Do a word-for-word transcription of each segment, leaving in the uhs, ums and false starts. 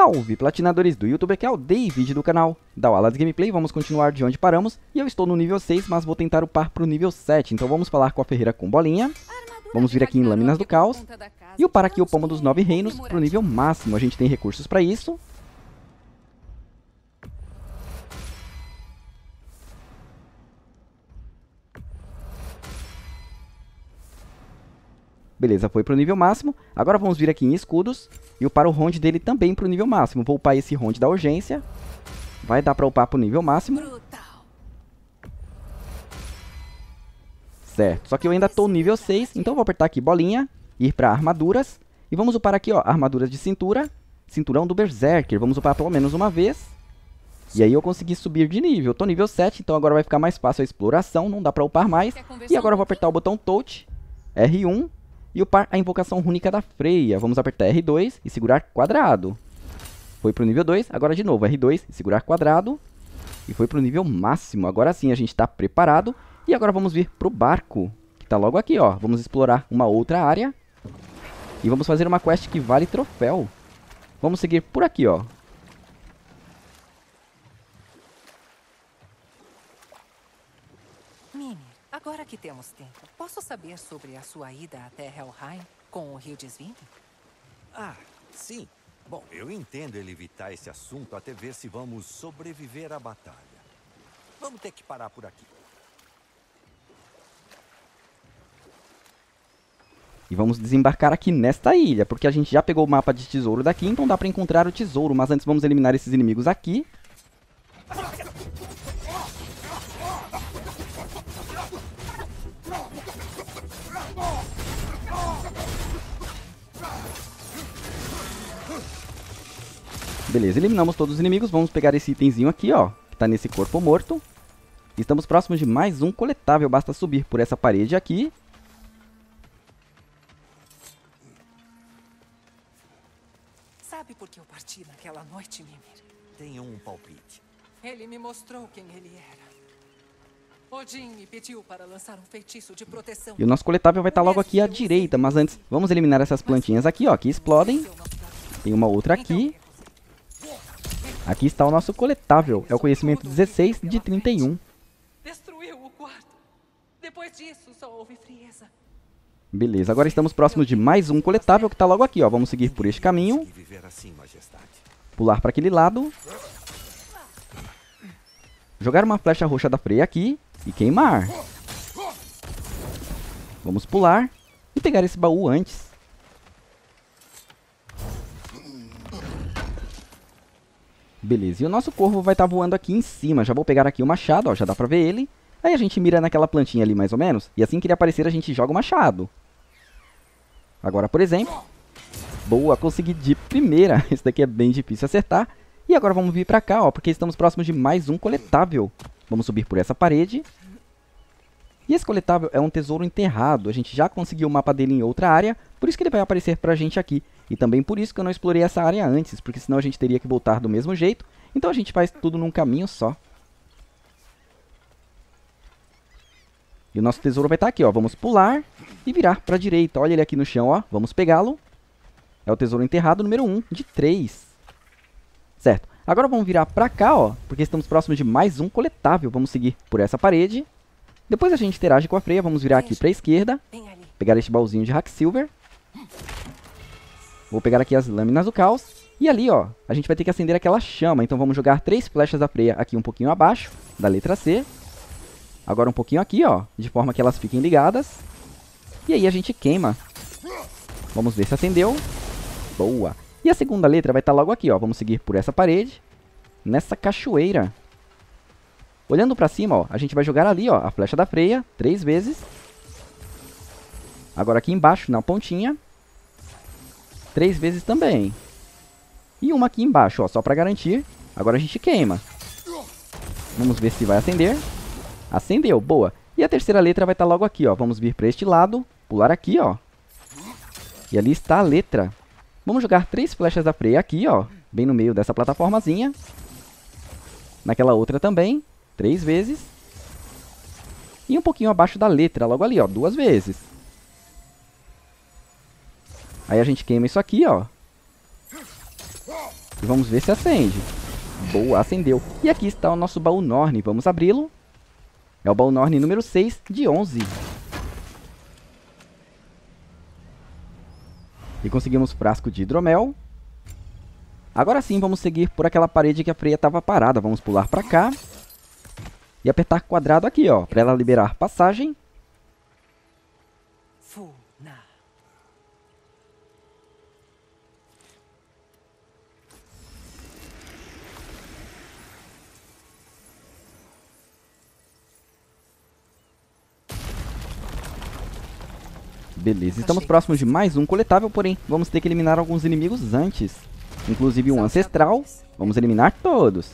Salve platinadores do YouTube, aqui é o David do canal Dawallades Gameplay. Vamos continuar de onde paramos. E eu estou no nível seis, mas vou tentar upar para o nível sete. Então vamos falar com a Ferreira com bolinha. Vamos vir aqui em Lâminas do Caos e upar aqui o Pomo dos Nove Reinos para o nível máximo. A gente tem recursos para isso. Beleza, foi pro nível máximo. Agora vamos vir aqui em escudos e upar o ronde dele também pro nível máximo. Vou upar esse ronde da urgência. Vai dar pra upar pro nível máximo. Certo, só que eu ainda tô no nível seis, então vou apertar aqui bolinha, ir pra armaduras. E vamos upar aqui, ó, armaduras de cintura, cinturão do Berserker. Vamos upar pelo menos uma vez. E aí eu consegui subir de nível. Tô nível sete, então agora vai ficar mais fácil a exploração, não dá pra upar mais. E agora eu vou apertar o botão Touch, R um. E upar a invocação rúnica da Freia. Vamos apertar R dois e segurar quadrado. Foi pro nível dois, agora de novo R dois e segurar quadrado. E foi pro nível máximo, agora sim a gente tá preparado. E agora vamos vir pro barco, que tá logo aqui, ó. Vamos explorar uma outra área. E vamos fazer uma quest que vale troféu. Vamos seguir por aqui, ó. Agora que temos tempo, posso saber sobre a sua ida até Helheim com o Hildisvind? Ah, sim. Bom, eu entendo ele evitar esse assunto até ver se vamos sobreviver à batalha. Vamos ter que parar por aqui. E vamos desembarcar aqui nesta ilha, porque a gente já pegou o mapa de tesouro daqui, então dá pra encontrar o tesouro. Mas antes vamos eliminar esses inimigos aqui. Beleza, eliminamos todos os inimigos. Vamos pegar esse itemzinho aqui, ó, que tá nesse corpo morto. Estamos próximos de mais um coletável. Basta subir por essa parede aqui. Sabe por que eu parti naquela noite, Mimir? Tenho um palpite. Ele me mostrou quem ele era. Odin me pediu para lançar um feitiço de proteção. E o nosso coletável vai estar tá logo aqui à direita. Mas antes, vamos eliminar essas plantinhas aqui, ó, que explodem. Tem uma outra aqui. Aqui está o nosso coletável, é o conhecimento dezesseis de trinta e um. Destruiu o quarto. Depois disso só houve frieza. Beleza, agora estamos próximos de mais um coletável que está logo aqui, ó. Vamos seguir por este caminho. Pular para aquele lado. Jogar uma flecha roxa da Freia aqui e queimar. Vamos pular e pegar esse baú antes. Beleza, e o nosso corvo vai estar tá voando aqui em cima. Já vou pegar aqui o machado, ó, já dá pra ver ele. Aí a gente mira naquela plantinha ali mais ou menos. E assim que ele aparecer a gente joga o machado. Agora, por exemplo. Boa, consegui de primeira. Esse daqui é bem difícil acertar. E agora vamos vir pra cá, ó, porque estamos próximos de mais um coletável. Vamos subir por essa parede. E esse coletável é um tesouro enterrado. A gente já conseguiu o mapa dele em outra área. Por isso que ele vai aparecer pra gente aqui. E também por isso que eu não explorei essa área antes, porque senão a gente teria que voltar do mesmo jeito. Então a gente faz tudo num caminho só. E o nosso tesouro vai estar aqui, ó. Vamos pular e virar pra direita. Olha ele aqui no chão, ó. Vamos pegá-lo. É o tesouro enterrado número um de três. Certo. Agora vamos virar pra cá, ó, porque estamos próximos de mais um coletável. Vamos seguir por essa parede. Depois a gente interage com a Freia. Vamos virar aqui pra esquerda. Pegar este baúzinho de Hacksilver. Vou pegar aqui as Lâminas do Caos. E ali, ó, a gente vai ter que acender aquela chama. Então vamos jogar três flechas da Freia aqui um pouquinho abaixo, da letra C. Agora um pouquinho aqui, ó, de forma que elas fiquem ligadas. E aí a gente queima. Vamos ver se acendeu. Boa. E a segunda letra vai estar logo aqui, ó. Vamos seguir por essa parede, nessa cachoeira. Olhando pra cima, ó, a gente vai jogar ali, ó, a flecha da Freia, três vezes. Agora aqui embaixo, na pontinha. Três vezes também. E uma aqui embaixo, ó, só pra garantir. Agora a gente queima. Vamos ver se vai acender. Acendeu, boa. E a terceira letra vai estar logo aqui, ó. Vamos vir pra este lado, pular aqui, ó. E ali está a letra. Vamos jogar três flechas da Freia aqui, ó. Bem no meio dessa plataformazinha. Naquela outra também. Três vezes. E um pouquinho abaixo da letra, logo ali, ó. Duas vezes. Aí a gente queima isso aqui, ó. E vamos ver se acende. Boa, acendeu. E aqui está o nosso baú Nornir. Vamos abri-lo. É o baú Nornir número seis de onze. E conseguimos frasco de hidromel. Agora sim, vamos seguir por aquela parede que a Freia estava parada. Vamos pular para cá. E apertar quadrado aqui, ó, para ela liberar passagem. Beleza, estamos próximos de mais um coletável, porém vamos ter que eliminar alguns inimigos antes. Inclusive um ancestral. Vamos eliminar todos.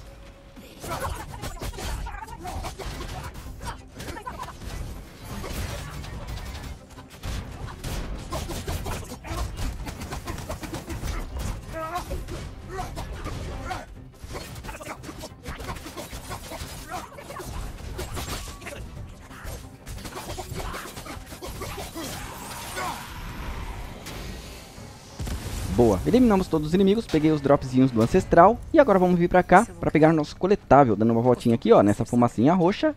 Boa, eliminamos todos os inimigos, peguei os dropzinhos do ancestral. E agora vamos vir pra cá pra pegar nosso coletável, dando uma voltinha aqui, ó, nessa fumacinha roxa.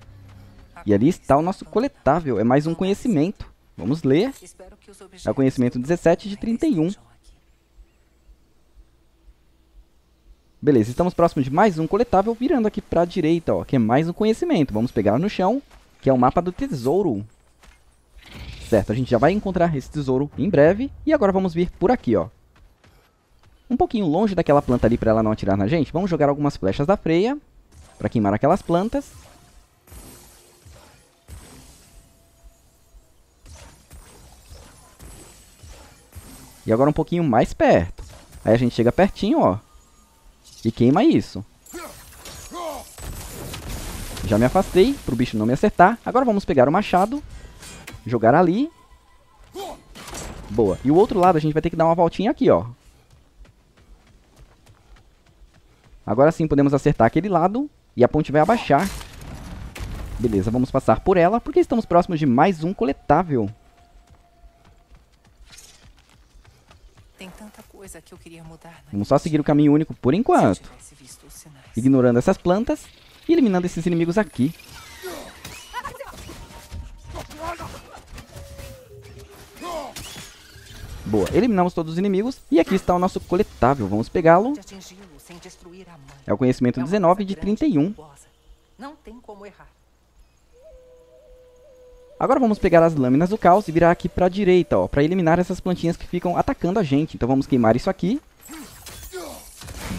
E ali está o nosso coletável, é mais um conhecimento. Vamos ler. É o conhecimento dezessete de trinta e um. Beleza, estamos próximos de mais um coletável, virando aqui pra direita, ó, que é mais um conhecimento. Vamos pegar no chão, que é o mapa do tesouro. Certo, a gente já vai encontrar esse tesouro em breve. E agora vamos vir por aqui, ó. Um pouquinho longe daquela planta ali para ela não atirar na gente. Vamos jogar algumas flechas da Freia para queimar aquelas plantas. E agora um pouquinho mais perto. Aí a gente chega pertinho, ó. E queima isso. Já me afastei pro bicho não me acertar. Agora vamos pegar o machado. Jogar ali. Boa. E o outro lado a gente vai ter que dar uma voltinha aqui, ó. Agora sim podemos acertar aquele lado e a ponte vai abaixar. Beleza, vamos passar por ela porque estamos próximos de mais um coletável. Tem tanta coisa que eu queria mudar, né? Vamos só seguir o caminho único por enquanto. Ignorando essas plantas e eliminando esses inimigos aqui. Boa, eliminamos todos os inimigos e aqui está o nosso coletável. Vamos pegá-lo. É o conhecimento dezenove de trinta e um. Agora vamos pegar as lâminas do caos e virar aqui pra direita, ó, pra eliminar essas plantinhas que ficam atacando a gente. Então vamos queimar isso aqui.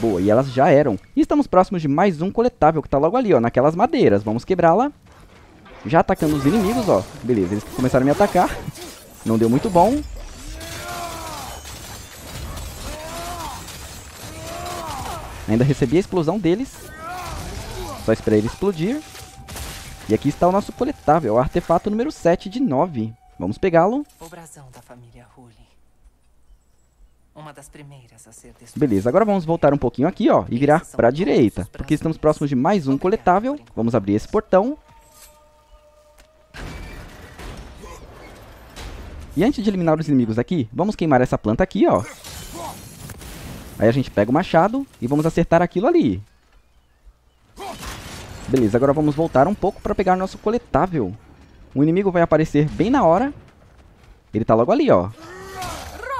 Boa, e elas já eram. E estamos próximos de mais um coletável que tá logo ali, ó, naquelas madeiras. Vamos quebrá-la. Já atacando os inimigos, ó. Beleza, eles começaram a me atacar. Não deu muito bom. Ainda recebi a explosão deles. Só esperei ele explodir. E aqui está o nosso coletável, o artefato número sete de nove. Vamos pegá-lo. Beleza, agora vamos voltar um pouquinho aqui, ó, e virar para a direita, porque estamos próximos de mais um coletável. Vamos abrir esse portão. E antes de eliminar os inimigos aqui, vamos queimar essa planta aqui, ó. Aí a gente pega o machado e vamos acertar aquilo ali. Beleza, agora vamos voltar um pouco para pegar nosso coletável. O inimigo vai aparecer bem na hora. Ele tá logo ali, ó.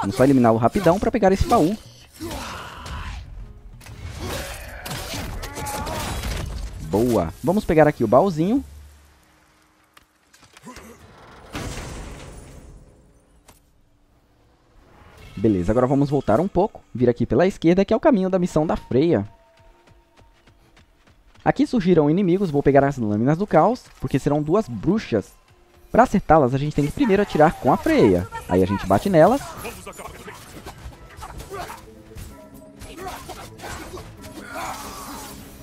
Vamos só eliminá-lo rapidão para pegar esse baú. Boa. Vamos pegar aqui o baúzinho. Beleza, agora vamos voltar um pouco, vir aqui pela esquerda, que é o caminho da missão da Freia. Aqui surgiram inimigos, vou pegar as lâminas do caos, porque serão duas bruxas. Para acertá-las, a gente tem que primeiro atirar com a Freia. Aí a gente bate nelas.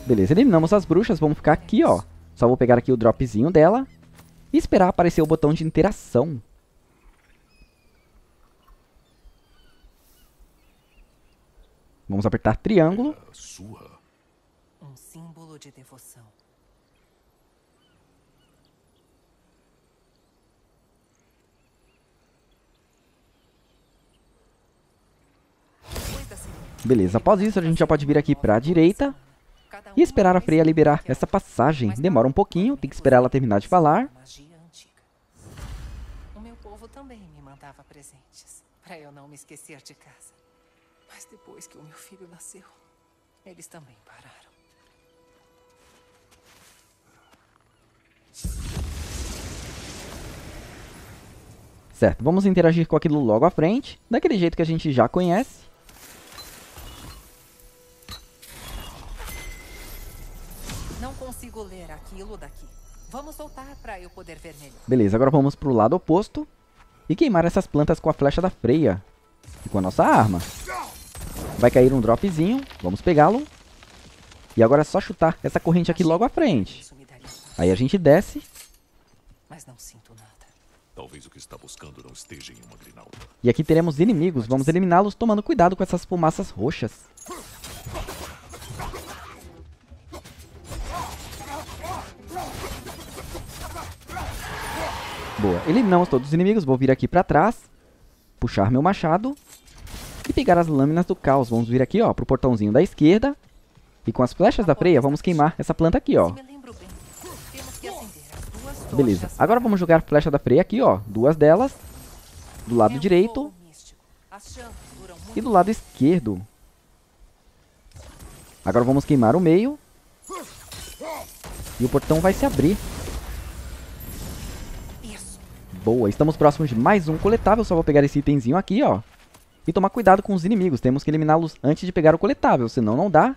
Beleza, eliminamos as bruxas, vamos ficar aqui, ó. Só vou pegar aqui o dropzinho dela e esperar aparecer o botão de interação. Vamos apertar triângulo. Um símbolo de devoção. Cuida-se. Beleza, após isso a gente já pode vir aqui pra direita e esperar a Freia liberar essa passagem. Demora um pouquinho, tem que esperar ela terminar de falar. O meu povo também me mandava presentes para eu não me esquecer de casa. Mas depois que o meu filho nasceu, eles também pararam. Certo, vamos interagir com aquilo logo à frente, daquele jeito que a gente já conhece. Não consigo ler aquilo daqui. Vamos voltar para eu poder ver melhor. Beleza, agora vamos pro lado oposto e queimar essas plantas com a flecha da Freia e com a nossa arma. Vai cair um dropzinho, vamos pegá-lo. E agora é só chutar essa corrente aqui logo à frente. Aí a gente desce. Mas não sinto nada. Talvez o que está buscando não esteja em uma grinalda. E aqui teremos inimigos, vamos eliminá-los tomando cuidado com essas fumaças roxas. Boa, eliminamos todos os inimigos, vou vir aqui pra trás, puxar meu machado e pegar as lâminas do caos. Vamos vir aqui ó, pro portãozinho da esquerda e com as flechas da Freia vamos queimar essa planta aqui ó. Beleza, agora vamos jogar a flecha da Freia aqui, ó. Duas delas. Do lado direito. E do lado esquerdo. Agora vamos queimar o meio. E o portão vai se abrir. Boa, estamos próximos de mais um coletável. Só vou pegar esse itemzinho aqui, ó. E tomar cuidado com os inimigos. Temos que eliminá-los antes de pegar o coletável, senão não dá.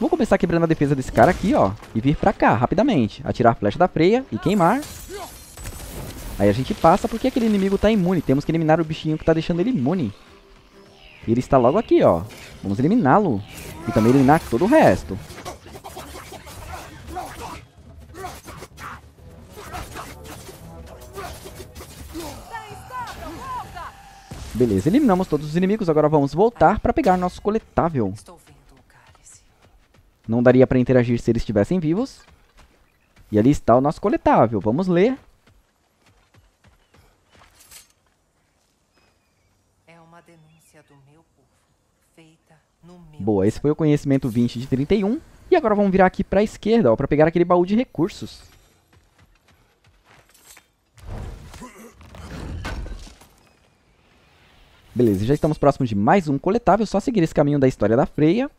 Vou começar quebrando a defesa desse cara aqui, ó. E vir pra cá, rapidamente. Atirar a flecha da Freia e queimar. Aí a gente passa, porque aquele inimigo tá imune. Temos que eliminar o bichinho que tá deixando ele imune. E ele está logo aqui, ó. Vamos eliminá-lo. E também eliminar todo o resto. Beleza, eliminamos todos os inimigos. Agora vamos voltar pra pegar nosso coletável. Não daria para interagir se eles estivessem vivos. E ali está o nosso coletável. Vamos ler. É uma denúncia do meu povo, feita no meu... Boa, esse foi o conhecimento vinte de trinta e um. E agora vamos virar aqui para a esquerda, para pegar aquele baú de recursos. Beleza, já estamos próximos de mais um coletável. Só seguir esse caminho da história da Freia.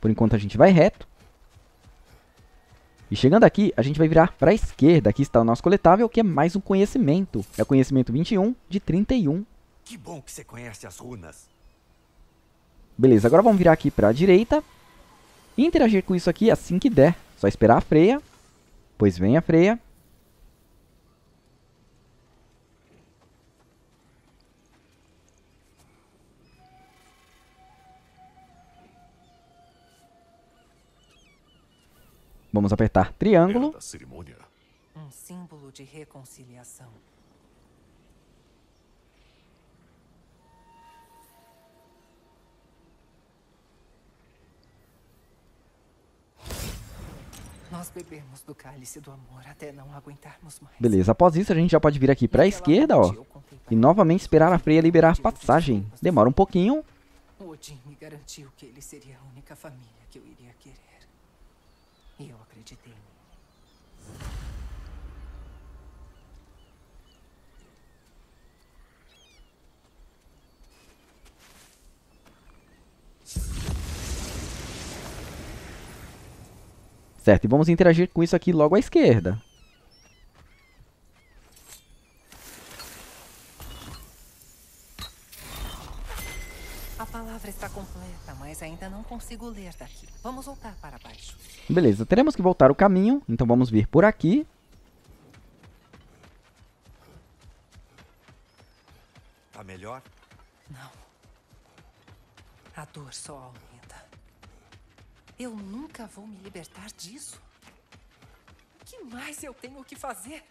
Por enquanto a gente vai reto. E chegando aqui, a gente vai virar para a esquerda. Aqui está o nosso coletável, que é mais um conhecimento. É o conhecimento vinte e um de trinta e um. Que bom que você conhece as runas. Beleza, agora vamos virar aqui para a direita. E interagir com isso aqui assim que der. Só esperar a Freia. Pois vem a Freia. Vamos apertar triângulo. Um símbolo de reconciliação. Nós bebemos do cálice do amor até não aguentarmos mais. Beleza, após isso a gente já pode vir aqui para a esquerda, ó, e novamente esperar a Freia liberar a passagem. Demora um pouquinho. Odin me garantiu que ele seria a única família que eu iria querer. E eu acreditei. Certo, e vamos interagir com isso aqui logo à esquerda. Está completa, mas ainda não consigo ler daqui. Vamos voltar para baixo. Beleza, teremos que voltar o caminho, então vamos vir por aqui. Tá melhor? Não. A dor só aumenta. Eu nunca vou me libertar disso. O que mais eu tenho que fazer?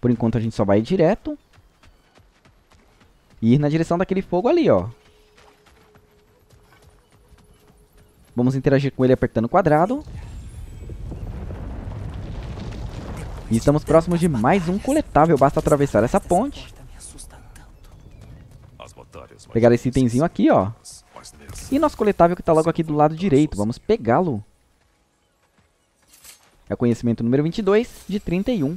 Por enquanto a gente só vai direto e ir na direção daquele fogo ali, ó. Vamos interagir com ele apertando quadrado. E estamos próximos de mais um coletável. Basta atravessar essa ponte. Pegar esse itemzinho aqui, ó. E nosso coletável que está logo aqui do lado direito. Vamos pegá-lo. É o conhecimento número vinte e dois de trinta e um.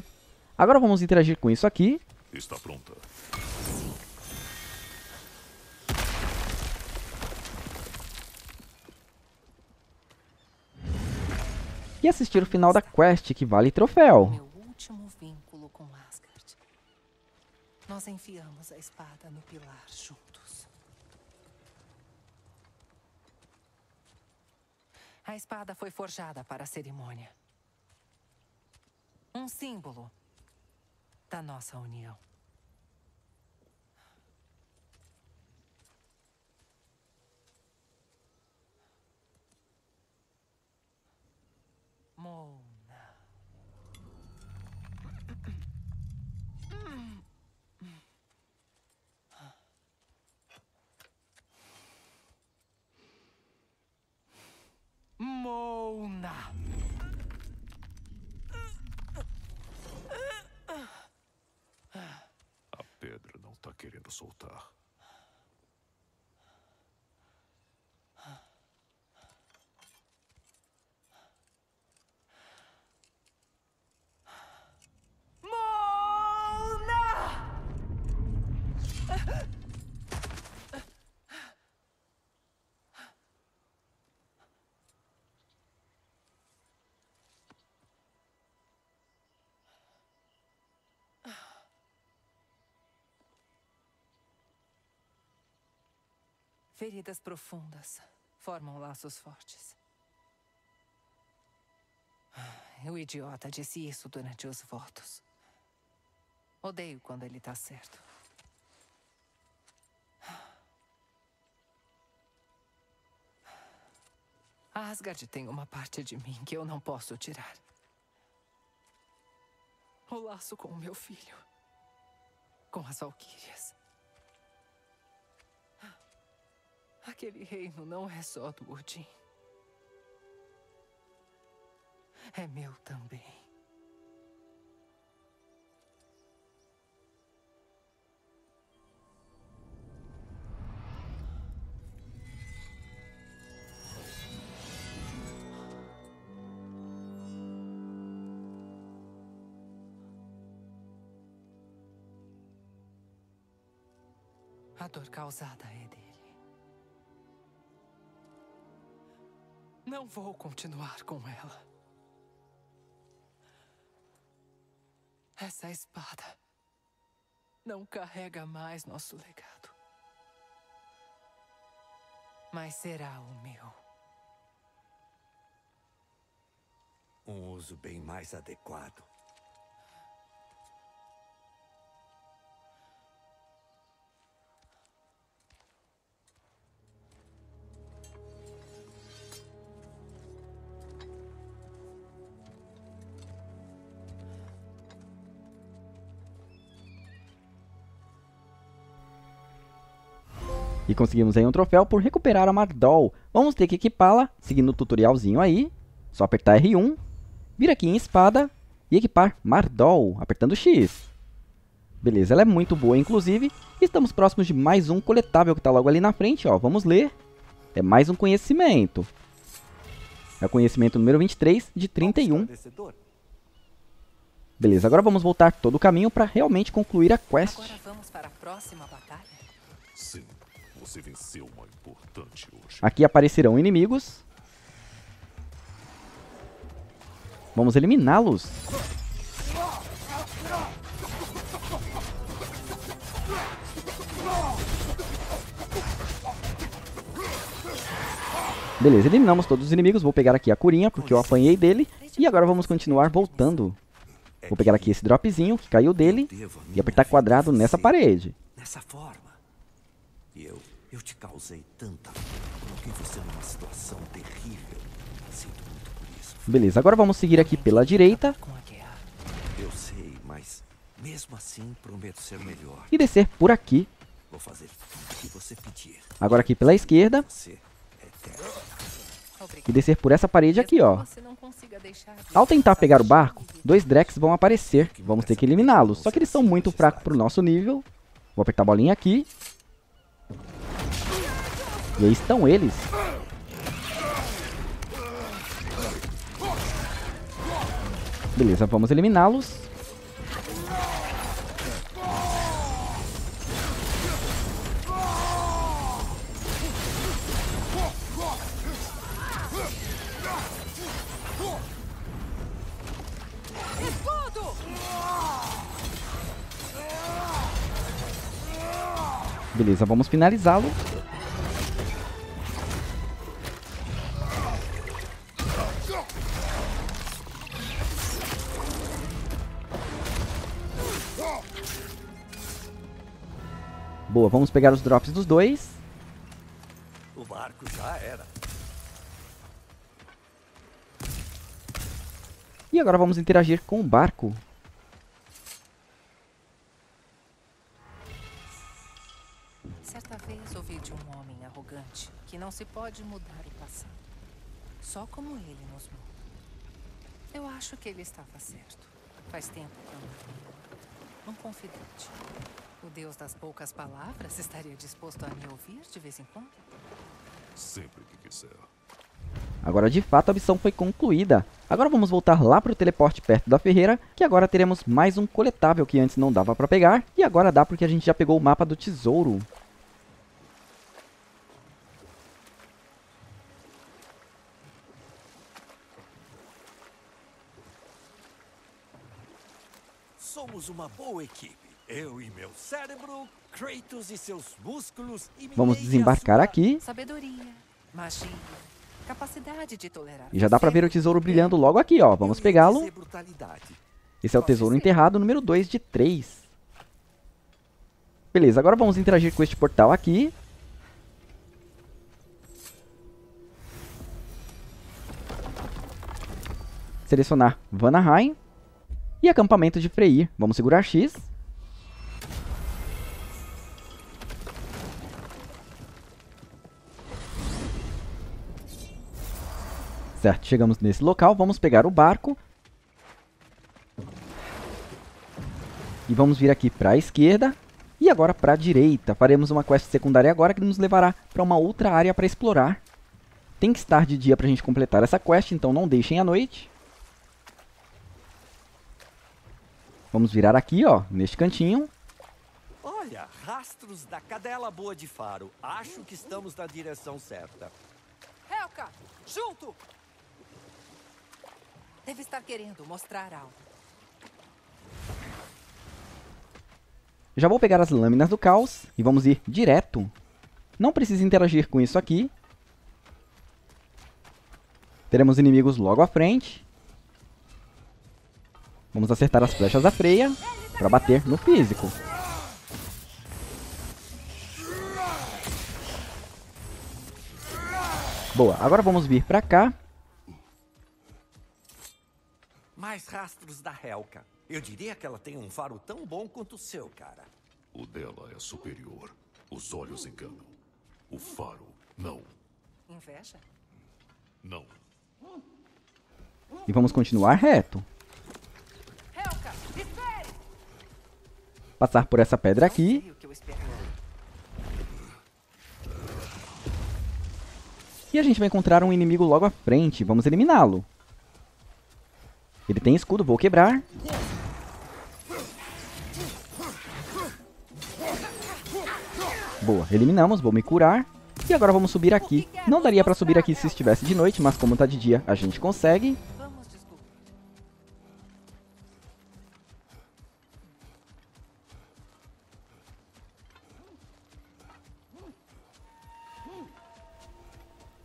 Agora vamos interagir com isso aqui. Está pronta. E assistir o final da quest, que vale troféu. Meu último vínculo com Asgard. Nós enfiamos a espada no pilar juntos. A espada foi forjada para a cerimônia. Um símbolo da nossa união. Mona. Mona. A pedra não tá querendo soltar. Feridas profundas formam laços fortes. O idiota disse isso durante os votos. Odeio quando ele tá certo. A Asgard tem uma parte de mim que eu não posso tirar. O laço com o meu filho. Com as valquírias. Aquele reino não é só do Odin. É meu também. A dor causada é dele. Não vou continuar com ela. Essa espada não carrega mais nosso legado. Mas será o meu. Um uso bem mais adequado. E conseguimos aí um troféu por recuperar a Mardöll. Vamos ter que equipá-la, seguindo o tutorialzinho aí. Só apertar R um, vir aqui em espada e equipar Mardöll, apertando X. Beleza, ela é muito boa, inclusive. Estamos próximos de mais um coletável que está logo ali na frente, ó. Vamos ler. É mais um conhecimento. É o conhecimento número vinte e três de trinta e um. Beleza, agora vamos voltar todo o caminho para realmente concluir a quest. Agora vamos para a próxima batalha? Sim. Você venceu uma importante hoje. Aqui aparecerão inimigos. Vamos eliminá-los. Beleza, eliminamos todos os inimigos. Vou pegar aqui a curinha, porque eu apanhei dele. E agora vamos continuar voltando. Vou pegar aqui esse dropzinho que caiu dele e apertar quadrado nessa parede. Nessa forma. E eu... Eu te causei tanta dor, coloquei você numa situação terrível. Sinto muito por isso. Beleza, agora vamos seguir aqui pela direita. Eu sei, mas mesmo assim prometo ser melhor. E descer por aqui. Vou fazer tudo o que você pedir. Agora aqui pela esquerda. Você é eterno. e descer por essa parede aqui, ó. Ao tentar pegar o barco, dois Drex vão aparecer. Vamos ter que eliminá-los, só que eles são muito fracos pro nosso nível. Vou apertar a bolinha aqui. E aí estão eles. Beleza, vamos eliminá-los. Beleza, vamos finalizá-lo. Boa, vamos pegar os drops dos dois. O barco já era. E agora vamos interagir com o barco. Certa vez ouvi de um homem arrogante que não se pode mudar o passado, só como ele nos muda. Eu acho que ele estava certo. Faz tempo que eu não vi um confidente. O deus das poucas palavras estaria disposto a me ouvir de vez em quando? Sempre que quiser. Agora de fato a missão foi concluída. Agora vamos voltar lá para o teleporte perto da Ferreira, que agora teremos mais um coletável que antes não dava para pegar. E agora dá porque a gente já pegou o mapa do tesouro. Somos uma boa equipe. Eu e meu cérebro, Kratos e seus músculos e vamos desembarcar aqui. Sabedoria, magia, capacidade de tolerar. E já dá pra ver o tesouro brilhando logo aqui, ó. Vamos pegá-lo. Esse é o tesouro enterrado número dois de três. Beleza, agora vamos interagir com este portal aqui. Selecionar Vanaheim. E acampamento de Freyr. Vamos segurar X. Certo, chegamos nesse local, vamos pegar o barco. E vamos vir aqui para a esquerda e agora para a direita. Faremos uma quest secundária agora que nos levará para uma outra área para explorar. Tem que estar de dia para a gente completar essa quest, então não deixem à noite. Vamos virar aqui, ó, neste cantinho. Olha, rastros da cadela boa de faro. Acho que estamos na direção certa. Helka, junto! Deve estar querendo mostrar algo. Já vou pegar as lâminas do caos e vamos ir direto. Não precisa interagir com isso aqui. Teremos inimigos logo à frente. Vamos acertar as flechas da Freia para bater no físico. Boa, agora vamos vir para cá. Mais rastros da Helka. Eu diria que ela tem um faro tão bom quanto o seu, cara. O dela é superior. Os olhos enganam. O faro, não. Inveja? Não. E vamos continuar reto. Helka, espere! Passar por essa pedra aqui. Não sei o que eu esperava. E a gente vai encontrar um inimigo logo à frente. Vamos eliminá-lo. Ele tem escudo, vou quebrar. Boa, eliminamos, vou me curar. E agora vamos subir aqui. Não daria pra subir aqui se estivesse de noite, mas como tá de dia, a gente consegue.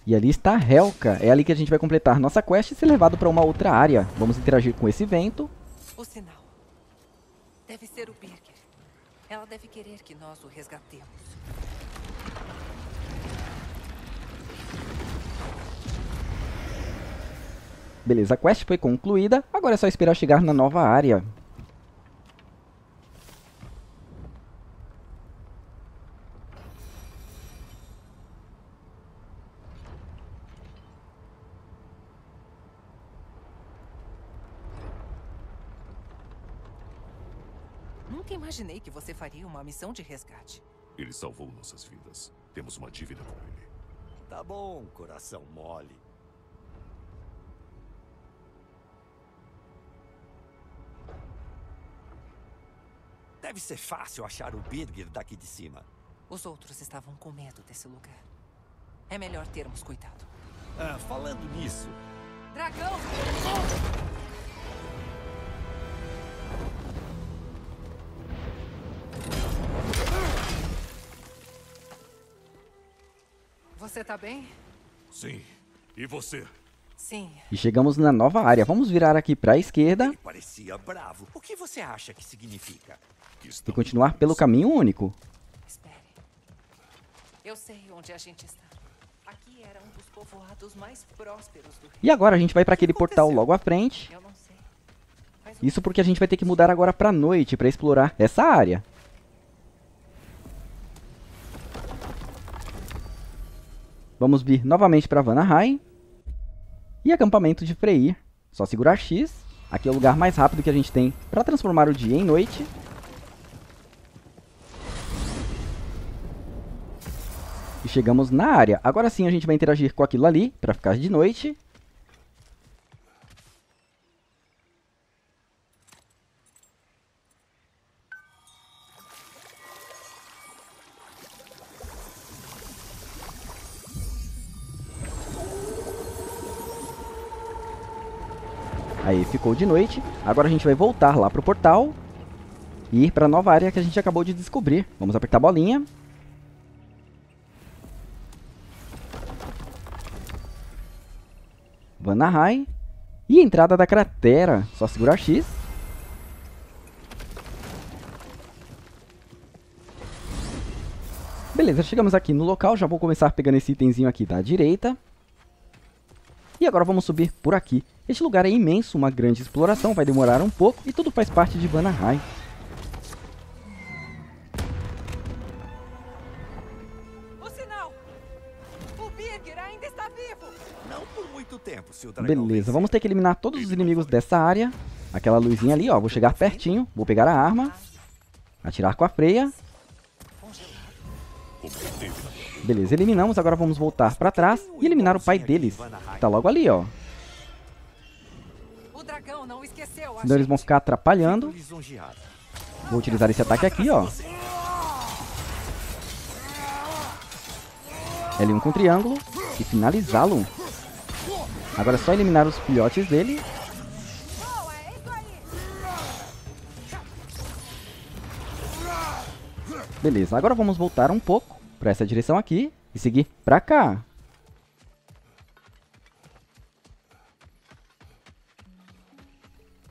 E ali está a Helka. É ali que a gente vai completar nossa quest e ser levado para uma outra área. Vamos interagir com esse vento. O sinal. Deve ser o Birger. Ela deve querer que nós o resgatemos. Beleza, a quest foi concluída. Agora é só esperar chegar na nova área. Nunca imaginei que você faria uma missão de resgate. Ele salvou nossas vidas. Temos uma dívida com ele. Tá bom, coração mole. Deve ser fácil achar o Birgir daqui de cima. Os outros estavam com medo desse lugar. É melhor termos cuidado. Ah, falando nisso... Dragão! Oh! Você tá bem? Sim. E você? Sim. E chegamos na nova área. Vamos virar aqui para a esquerda. Ele parecia bravo. O que você acha que significa? E continuar pelo caminho único. Espere. Eu sei onde a gente está. Aqui era um dos povoados mais prósperos do reino. E agora a gente vai para aquele portal logo à frente. Eu não sei. Mas... Isso porque a gente vai ter que mudar agora para noite para explorar essa área. Vamos vir novamente para Vanaheim. E acampamento de Freyr. Só segurar X. Aqui é o lugar mais rápido que a gente tem para transformar o dia em noite. E chegamos na área. Agora sim a gente vai interagir com aquilo ali para ficar de noite. Aí ficou de noite. Agora a gente vai voltar lá pro portal e ir pra nova área que a gente acabou de descobrir. Vamos apertar a bolinha. Vanaheim. E entrada da cratera. Só segurar X. Beleza, chegamos aqui no local. Já vou começar pegando esse itemzinho aqui da direita. E agora vamos subir por aqui. Este lugar é imenso, uma grande exploração, vai demorar um pouco e tudo faz parte de Vanaheim. O sinal! O Birgir ainda está vivo! Não por muito tempo, seu dragão. Beleza, vamos ter que eliminar todos os inimigos dessa área. Aquela luzinha ali, ó, vou chegar pertinho, vou pegar a arma, atirar com a freia. Beleza, eliminamos, agora vamos voltar pra trás e eliminar o pai deles, que tá logo ali, ó. Então eles vão ficar atrapalhando. Vou utilizar esse ataque aqui, ó. L um com triângulo e finalizá-lo. Agora é só eliminar os filhotes dele. Beleza, agora vamos voltar um pouco pra essa direção aqui e seguir pra cá.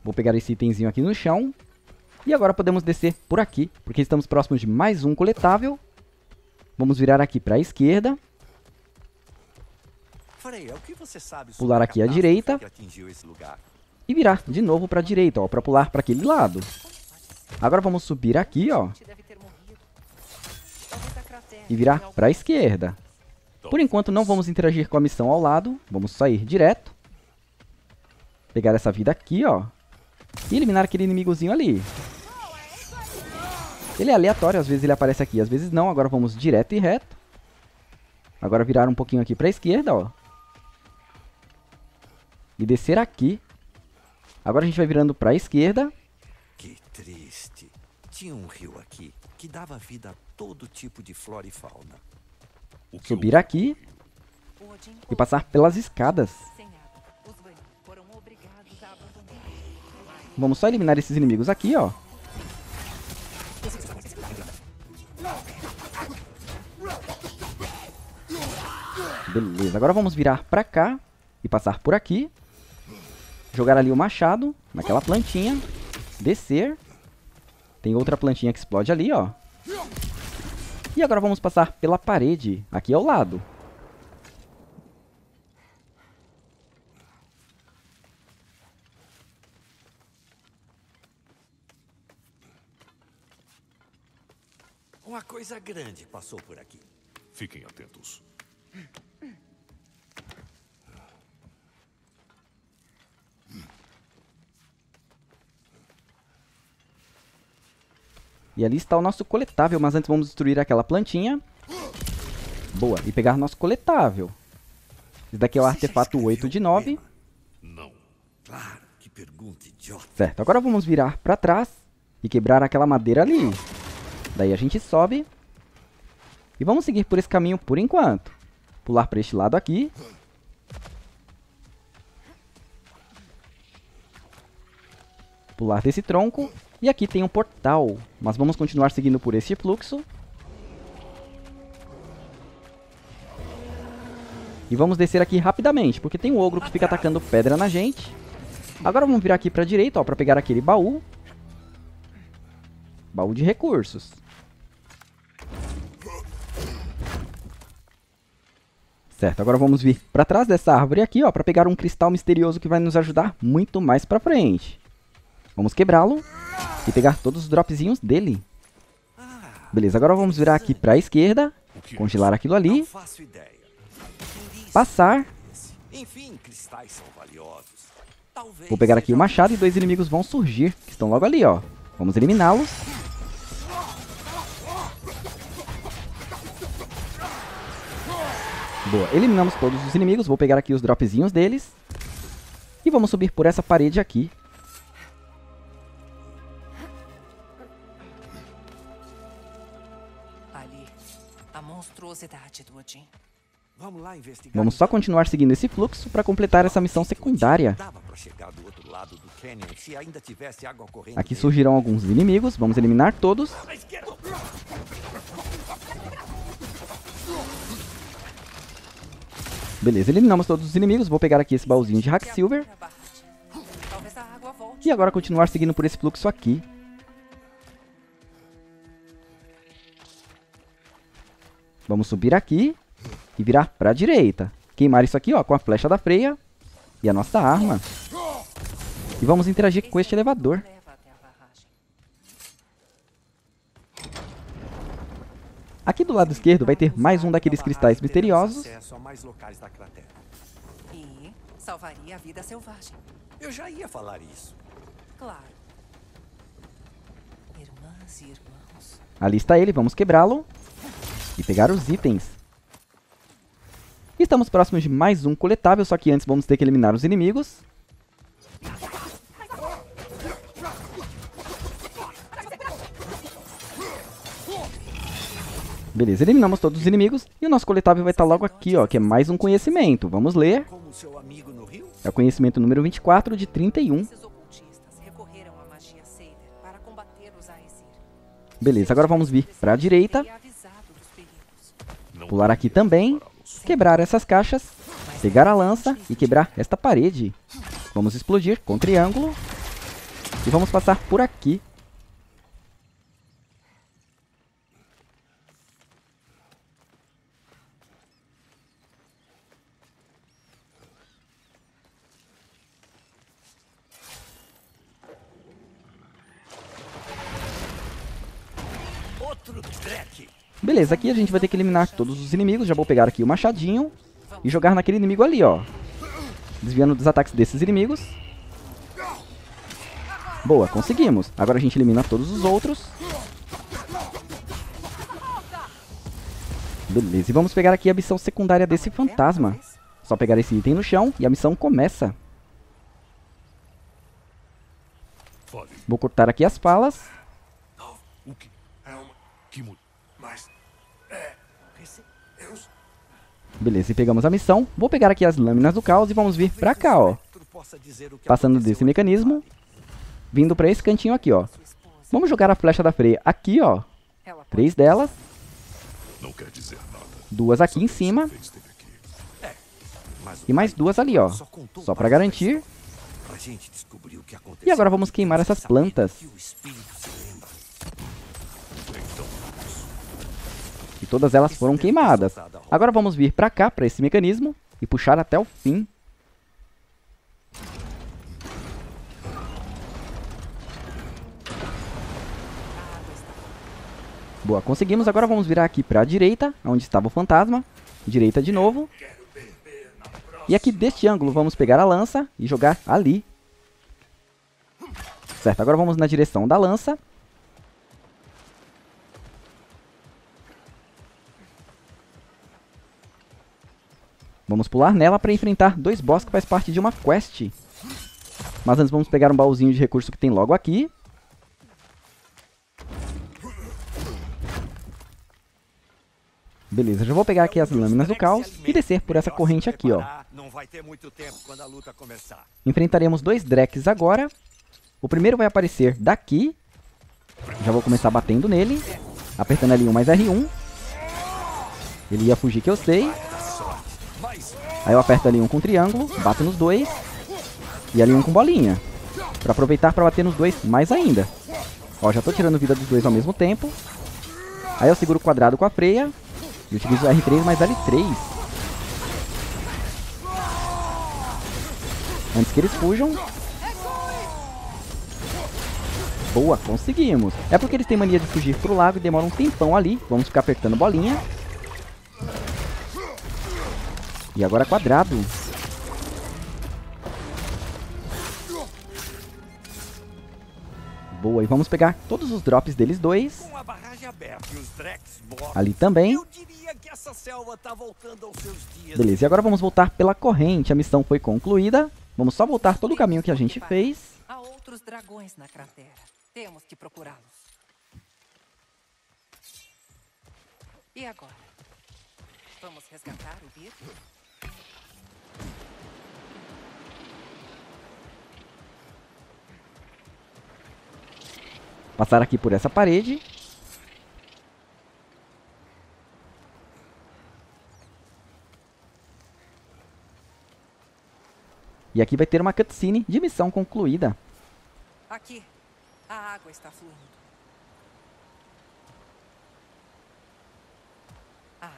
Vou pegar esse itemzinho aqui no chão. E agora podemos descer por aqui, porque estamos próximos de mais um coletável. Vamos virar aqui para a esquerda. Pular aqui à direita. E virar de novo para a direita, ó, para pular para aquele lado. Agora vamos subir aqui, ó. E virar para a esquerda. Por enquanto não vamos interagir com a missão ao lado. Vamos sair direto. Pegar essa vida aqui, ó. E eliminar aquele inimigozinho ali. Ele é aleatório, às vezes ele aparece aqui, às vezes não. Agora vamos direto e reto. Agora virar um pouquinho aqui pra esquerda, ó. E descer aqui. Agora a gente vai virando pra esquerda. Que triste. Tinha um rio aqui que dava vida a todo tipo de flora e fauna. Subir aqui. E passar pelas escadas. Vamos só eliminar esses inimigos aqui, ó. Beleza, agora vamos virar pra cá e passar por aqui. Jogar ali o machado naquela plantinha. Descer. Tem outra plantinha que explode ali, ó. E agora vamos passar pela parede, aqui ao lado. Uma coisa grande passou por aqui. Fiquem atentos. E ali está o nosso coletável, mas antes vamos destruir aquela plantinha. Boa, e pegar nosso coletável. Esse daqui é o artefato oito de nove. Não, claro, que pergunta idiota. Certo, agora vamos virar para trás e quebrar aquela madeira ali. Daí a gente sobe. E vamos seguir por esse caminho por enquanto. Pular para este lado aqui. Pular desse tronco. E aqui tem um portal. Mas vamos continuar seguindo por este fluxo. E vamos descer aqui rapidamente, porque tem um ogro que fica atacando pedra na gente. Agora vamos virar aqui pra direita, ó, pra pegar aquele baú. Baú de recursos. Certo, agora vamos vir pra trás dessa árvore aqui, ó, pra pegar um cristal misterioso que vai nos ajudar muito mais pra frente. Vamos quebrá-lo e pegar todos os dropzinhos dele. Beleza, agora vamos virar aqui pra esquerda, congelar aquilo ali. Não faço ideia. Passar. Enfim, cristais são valiosos. Talvez. Vou pegar aqui o machado e dois inimigos vão surgir, que estão logo ali, ó. Vamos eliminá-los. Boa, eliminamos todos os inimigos. Vou pegar aqui os dropzinhos deles. E vamos subir por essa parede aqui. Ali, a monstruosidade do Odin. Vamos só continuar seguindo esse fluxo para completar essa missão secundária. Aqui surgirão alguns inimigos, vamos eliminar todos. Beleza, eliminamos todos os inimigos, vou pegar aqui esse baúzinho de Hacksilver. E agora continuar seguindo por esse fluxo aqui. Vamos subir aqui. E virar pra direita. Queimar isso aqui, ó, com a flecha da Freia. E a nossa arma. E vamos interagir com este elevador. Aqui do lado esquerdo vai ter mais um daqueles cristais misteriosos. E salvaria a vida selvagem. Eu já ia falar isso. Claro. Irmãs e irmãos. Ali está ele, vamos quebrá-lo. E pegar os itens. Estamos próximos de mais um coletável, só que antes vamos ter que eliminar os inimigos. Beleza, eliminamos todos os inimigos e o nosso coletável vai estar logo aqui, ó, que é mais um conhecimento. Vamos ler. É o conhecimento número vinte e quatro de trinta e um. Beleza, agora vamos vir para a direita. Pular aqui também. Quebrar essas caixas, pegar a lança e quebrar esta parede. Vamos explodir com triângulo. E vamos passar por aqui. Outro treque. Beleza, aqui a gente vai ter que eliminar todos os inimigos. Já vou pegar aqui o machadinho e jogar naquele inimigo ali, ó. Desviando dos ataques desses inimigos. Boa, conseguimos. Agora a gente elimina todos os outros. Beleza, e vamos pegar aqui a missão secundária desse fantasma. Só pegar esse item no chão e a missão começa. Vou cortar aqui as falas. Beleza, e pegamos a missão. Vou pegar aqui as lâminas do caos e vamos vir pra cá, ó. Passando desse mecanismo. Vindo pra esse cantinho aqui, ó. Vamos jogar a flecha da Freia aqui, ó. Três delas. Duas aqui em cima. E mais duas ali, ó. Só pra garantir. E agora vamos queimar essas plantas. E todas elas foram queimadas. Agora vamos vir pra cá, pra esse mecanismo. E puxar até o fim. Boa, conseguimos. Agora vamos virar aqui pra direita, onde estava o fantasma. Direita de novo. E aqui deste ângulo vamos pegar a lança e jogar ali. Certo, agora vamos na direção da lança. Vamos pular nela para enfrentar dois boss que faz parte de uma quest. Mas antes vamos pegar um baúzinho de recurso que tem logo aqui. Beleza, já vou pegar aqui as lâminas do caos e descer por essa corrente aqui, ó. Enfrentaremos dois Drex agora. O primeiro vai aparecer daqui. Já vou começar batendo nele. Apertando L um mais R um. Ele ia fugir que eu sei. Aí eu aperto L um com triângulo, bato nos dois. E L um com bolinha. Pra aproveitar pra bater nos dois mais ainda. Ó, já tô tirando vida dos dois ao mesmo tempo. Aí eu seguro o quadrado com a Freia. Eu utilizo R três mais L três. Antes que eles fujam. Boa, conseguimos. É porque eles têm mania de fugir pro lago e demora um tempão ali. Vamos ficar apertando bolinha. E agora quadrado. Boa, e vamos pegar todos os drops deles dois. Ali também. Beleza, e agora vamos voltar pela corrente. A missão foi concluída. Vamos só voltar todo o caminho que a gente fez. Há outros dragões na cratera. Temos que procurá-los. E agora? Vamos resgatar o bicho? Passar aqui por essa parede. E aqui vai ter uma cutscene de missão concluída. Aqui, a água está fluindo. A água.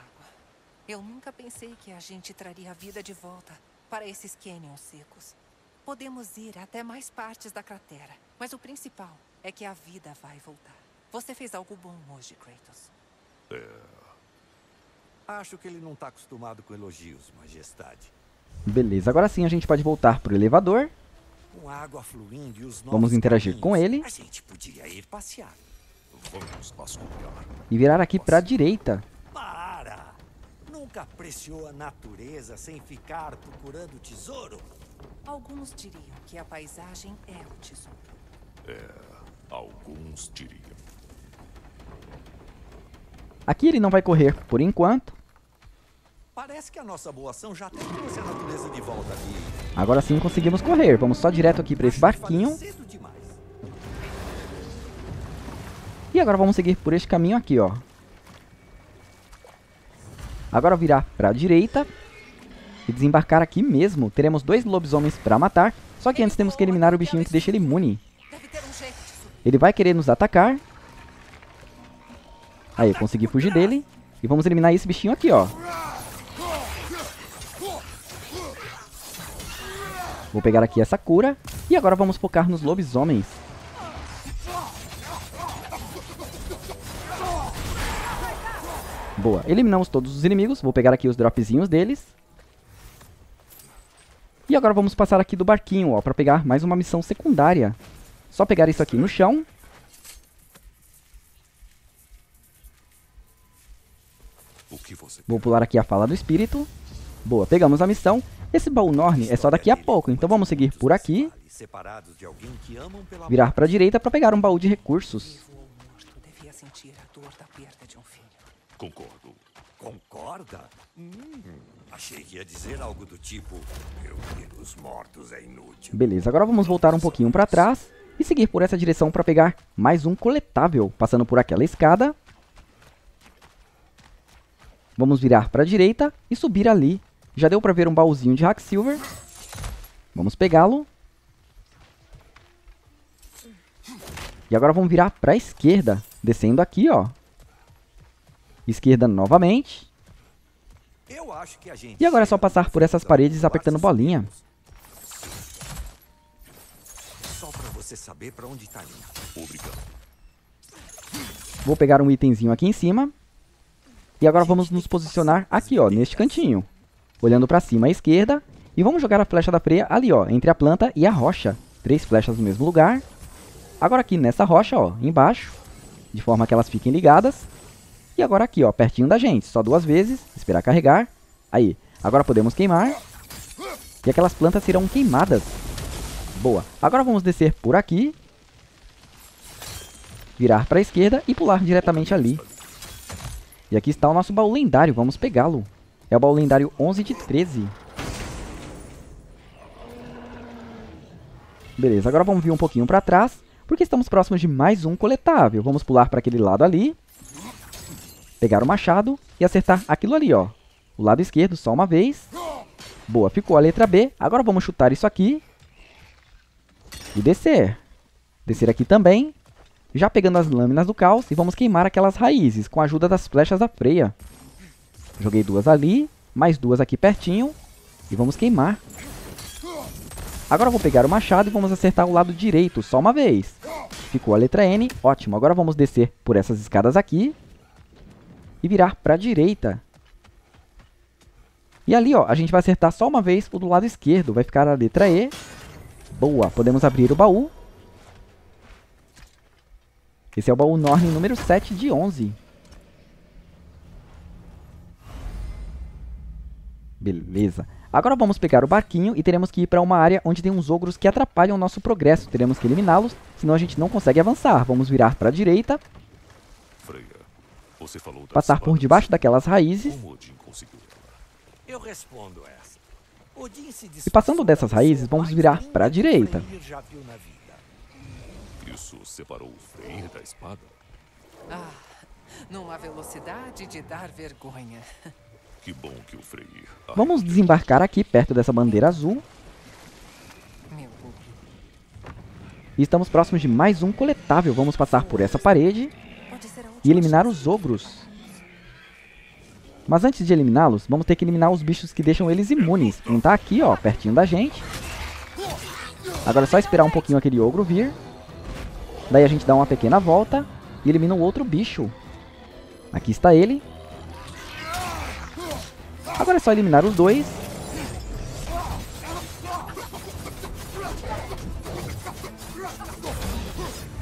Eu nunca pensei que a gente traria a vida de volta para esses canyons secos. Podemos ir até mais partes da cratera, mas o principal é que a vida vai voltar. Você fez algo bom hoje, Kratos. É. Acho que ele não está acostumado com elogios, majestade. Beleza, agora sim a gente pode voltar pro elevador. Com água fluindo e os novos Vamos interagir caminhos, com ele. A gente podia ir passear. Vamos e virar aqui para a direita. Para! Nunca apreciou a natureza sem ficar procurando tesouro? Alguns diriam que a paisagem é o tesouro. É. Alguns diriam. Aqui ele não vai correr por enquanto. Parece que a nossa boa ação já trouxe a natureza de volta aqui. Agora sim conseguimos correr. Vamos só direto aqui para esse barquinho. E agora vamos seguir por este caminho aqui, ó. Agora virar para a direita e desembarcar aqui mesmo. Teremos dois lobisomens para matar. Só que antes temos que eliminar o bichinho que deixa ele imune. Ele vai querer nos atacar. Aí, eu consegui fugir dele. E vamos eliminar esse bichinho aqui, ó. Vou pegar aqui essa cura. E agora vamos focar nos lobisomens. Boa, eliminamos todos os inimigos. Vou pegar aqui os dropzinhos deles. E agora vamos passar aqui do barquinho, ó, pra pegar mais uma missão secundária. Só pegar isso aqui no chão. O que você Vou pular aqui a fala do espírito. Boa, pegamos a missão. Esse baú Nornir é só daqui a pouco, então vamos seguir por aqui. Virar para a direita para pegar um baú de recursos. Concordo. Concorda? Hum, achei que ia dizer algo do tipo, reunir os mortos é inútil. Beleza, agora vamos voltar um pouquinho para trás. E seguir por essa direção para pegar mais um coletável, passando por aquela escada. Vamos virar para a direita e subir ali. Já deu para ver um baúzinho de Hacksilver. Vamos pegá-lo. E agora vamos virar para a esquerda, descendo aqui, ó. Esquerda novamente. Eu acho que a gente e agora é só passar por essas paredes apertando bolinha. Você saber pra onde tá indo. Obrigado. Vou pegar um itemzinho aqui em cima. E agora vamos nos posicionar aqui, ó, neste cantinho. Olhando pra cima à esquerda. E vamos jogar a flecha da Freia ali, ó, entre a planta e a rocha. Três flechas no mesmo lugar. Agora aqui nessa rocha, ó, embaixo. De forma que elas fiquem ligadas. E agora aqui, ó, pertinho da gente. Só duas vezes. Esperar carregar. Aí. Agora podemos queimar. E aquelas plantas serão queimadas. Boa. Agora vamos descer por aqui. Virar para a esquerda e pular diretamente ali. E aqui está o nosso baú lendário. Vamos pegá-lo. É o baú lendário onze de treze. Beleza. Agora vamos vir um pouquinho para trás. Porque estamos próximos de mais um coletável. Vamos pular para aquele lado ali. Pegar o machado e acertar aquilo ali, ó. O lado esquerdo só uma vez. Boa, ficou a letra B. Agora vamos chutar isso aqui. E descer. Descer aqui também. Já pegando as lâminas do caos e vamos queimar aquelas raízes com a ajuda das flechas da Freia. Joguei duas ali, mais duas aqui pertinho. E vamos queimar. Agora eu vou pegar o machado e vamos acertar o lado direito só uma vez. Ficou a letra N. Ótimo, agora vamos descer por essas escadas aqui. E virar para a direita. E ali, ó, a gente vai acertar só uma vez o do lado esquerdo. Vai ficar a letra E. Boa, podemos abrir o baú. Esse é o baú Nornir número sete de onze. Beleza. Agora vamos pegar o barquinho e teremos que ir para uma área onde tem uns ogros que atrapalham o nosso progresso. Teremos que eliminá-los, senão a gente não consegue avançar. Vamos virar para a direita. Freia, você falou passar por debaixo daquelas raízes. Como Odin conseguiu ela? Eu respondo essa. Odin se e passando dessas raízes, vamos virar para a direita. Isso separou o Freyr da espada? Ah, numa velocidade de dar vergonha. Que bom que o Freyr... Vamos desembarcar aqui, perto dessa bandeira azul. Meu e estamos próximos de mais um coletável. Vamos passar por essa parede e eliminar os ogros. Mas antes de eliminá-los, vamos ter que eliminar os bichos que deixam eles imunes. Um tá aqui, ó, pertinho da gente. Agora é só esperar um pouquinho aquele ogro vir. Daí a gente dá uma pequena volta e elimina o outro bicho. Aqui está ele. Agora é só eliminar os dois.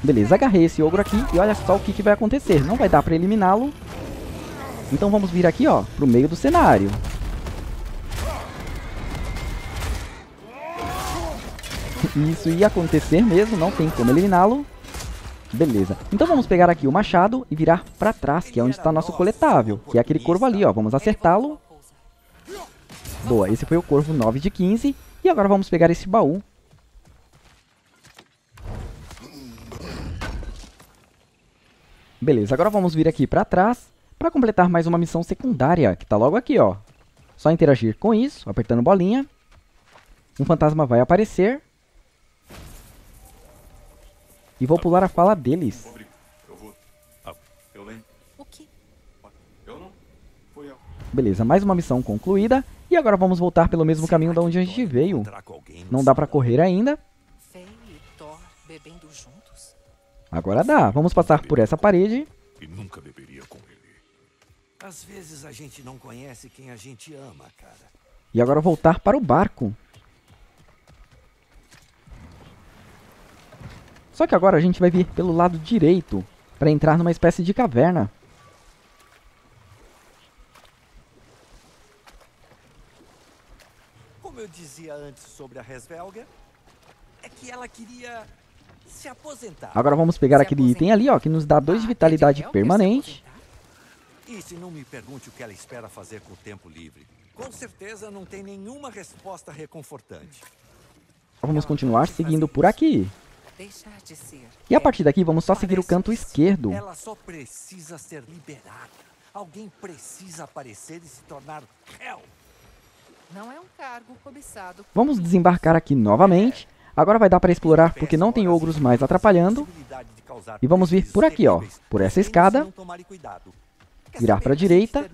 Beleza, agarrei esse ogro aqui e olha só o que, que vai acontecer. Não vai dar para eliminá-lo. Então vamos vir aqui, ó, pro meio do cenário. Isso ia acontecer mesmo, não tem como eliminá-lo. Beleza, então vamos pegar aqui o machado e virar pra trás, que é onde está nosso coletável, que é aquele corvo ali, ó. Vamos acertá-lo. Boa, esse foi o corvo nove de quinze. E agora vamos pegar esse baú. Beleza, agora vamos vir aqui pra trás pra completar mais uma missão secundária, que tá logo aqui, ó. Só interagir com isso, apertando bolinha. Um fantasma vai aparecer. E vou pular a fala deles. Beleza, mais uma missão concluída. E agora vamos voltar pelo mesmo caminho de onde a gente veio. Não dá pra correr ainda. Agora dá. Vamos passar por essa parede. E agora voltar para o barco. Só que agora a gente vai vir pelo lado direito, para entrar numa espécie de caverna. Como eu dizia antes sobre a Resvelga, é que ela queria se aposentar. Agora vamos pegar se aquele aposentar. Item ali, ó, que nos dá dois de vitalidade permanente. E se não me pergunte o que ela espera fazer com o tempo livre. Com certeza não tem nenhuma resposta reconfortante. Vamos continuar seguindo por aqui. E a partir daqui vamos só seguir o canto esquerdo. Ela só precisa ser liberada. Alguém precisa aparecer e se tornar réu. Não é um cargo cobiçado. Vamos desembarcar aqui novamente. Agora vai dar para explorar porque não tem ogros mais atrapalhando. E vamos vir por aqui, ó, por essa escada. Virar para a direita.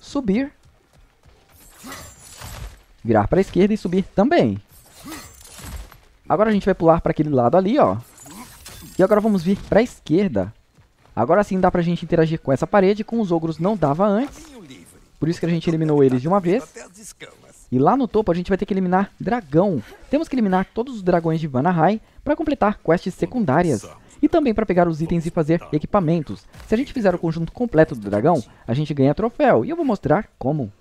Subir. Virar para a esquerda e subir também. Agora a gente vai pular para aquele lado ali, ó. E agora vamos vir para a esquerda. Agora sim dá pra gente interagir com essa parede, com os ogros não dava antes. Por isso que a gente eliminou eles de uma vez. E lá no topo a gente vai ter que eliminar dragão. Temos que eliminar todos os dragões de Vanaheim para completar quests secundárias. E também para pegar os itens e fazer equipamentos. Se a gente fizer o conjunto completo do dragão, a gente ganha troféu. E eu vou mostrar como.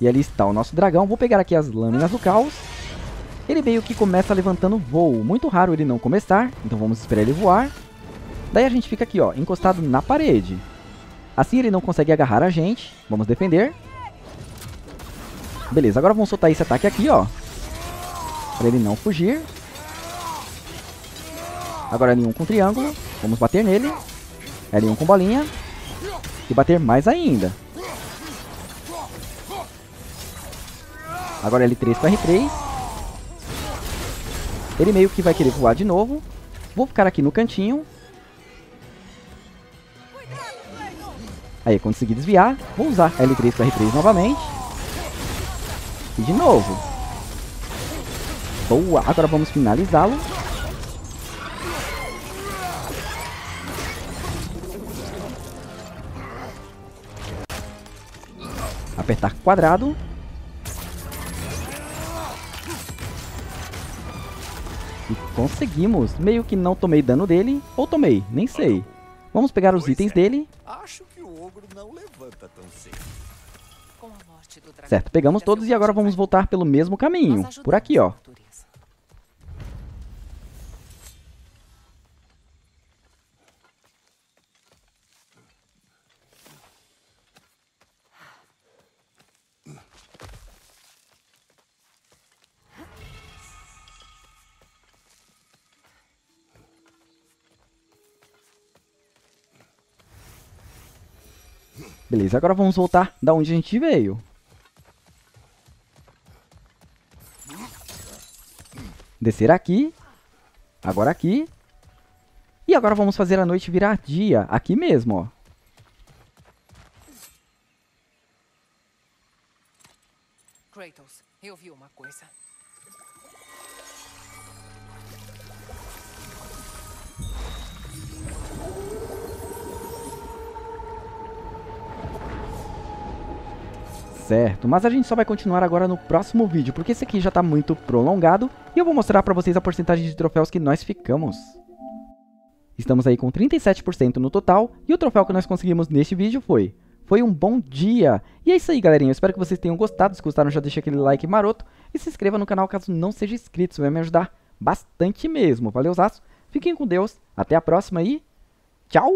E ali está o nosso dragão. Vou pegar aqui as lâminas do caos. Ele meio que começa levantando voo. Muito raro ele não começar, então vamos esperar ele voar. Daí a gente fica aqui, ó, encostado na parede. Assim ele não consegue agarrar a gente. Vamos defender. Beleza, agora vamos soltar esse ataque aqui, ó, para ele não fugir. Agora L um com triângulo. Vamos bater nele. L um com bolinha. E bater mais ainda. Agora L três com R três. Ele meio que vai querer voar de novo. Vou ficar aqui no cantinho. Aí, consegui desviar. Vou usar L três com R três novamente. E de novo. Boa! Agora vamos finalizá-lo. Apertar quadrado. E conseguimos. Meio que não tomei dano dele. Ou tomei, nem sei. Vamos pegar os itens dele. Certo, pegamos todos e agora vamos voltar pelo mesmo caminho. Por aqui, ó. Beleza, agora vamos voltar da onde a gente veio. Descer aqui. Agora aqui. E agora vamos fazer a noite virar dia. Aqui mesmo, ó. Kratos, eu vi uma coisa. Certo, mas a gente só vai continuar agora no próximo vídeo, porque esse aqui já tá muito prolongado e eu vou mostrar pra vocês a porcentagem de troféus que nós ficamos. Estamos aí com trinta e sete por cento no total e o troféu que nós conseguimos neste vídeo foi... Foi um bom dia! E é isso aí, galerinha, eu espero que vocês tenham gostado. Se gostaram já deixa aquele like maroto e se inscreva no canal caso não seja inscrito, isso vai me ajudar bastante mesmo. Valeu, Zaço, fiquem com Deus, até a próxima e tchau!